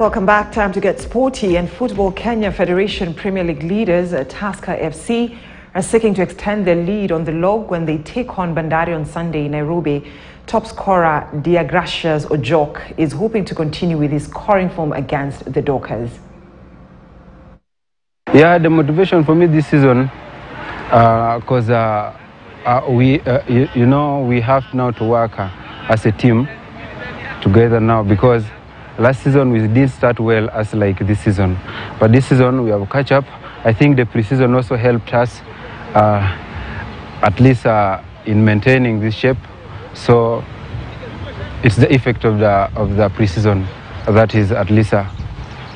Welcome back. Time to get sporty. And Football Kenya Federation Premier League leaders Tusker FC are seeking to extend their lead on the log when they take on Bandari on Sunday in Nairobi. Top scorer Diagracias Ojok is hoping to continue with his scoring form against the Dockers. Yeah, the motivation for me this season, because we have now to work as a team together now, because last season we didn't start well as like this season, but this season we have catch up. I think the preseason also helped us at least in maintaining this shape. So it's the effect of the preseason that is at least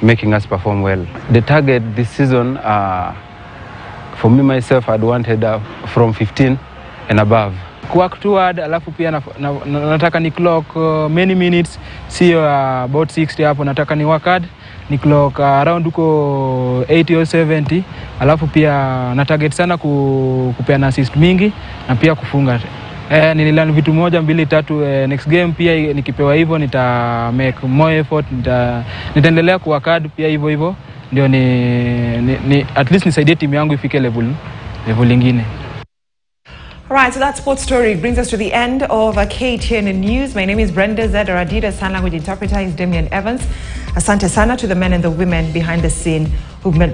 making us perform well. The target this season, for me myself, I'd wanted from 15 and above. Work toward, alafu pia nataka ni clock many minutes, sio about 60 hapo, nataka ni work hard, ni clock around uko 80 or 70, alafu pia na target sana kupeana assist mingi na pia kufunga. Nililearn vitu moja mbili tatu, next game pia nikipewa hivyo nita make more effort, nitaendelea ku work hard pia hivyo hivyo ndio ni at least nisaidie timu yangu ifike level nyingine. All right, so that sports story brings us to the end of KTN News. My name is Brenda Zedder. Our Adida Sign Language interpreter is Damian Evans. Asante sana to the men and the women behind the scene who've made the